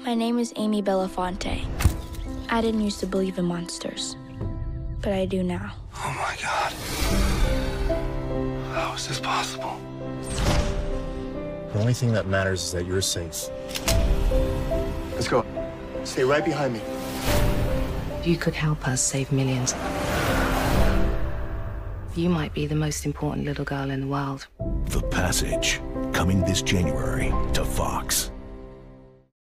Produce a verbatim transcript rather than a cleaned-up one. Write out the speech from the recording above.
My name is Amy Belafonte. I didn't used to believe in monsters, but I do now. Oh my God. How is this possible? The only thing that matters is that you're safe. Let's go. Stay right behind me. You could help us save millions. You might be the most important little girl in the world. The Passage, coming this January to Fox.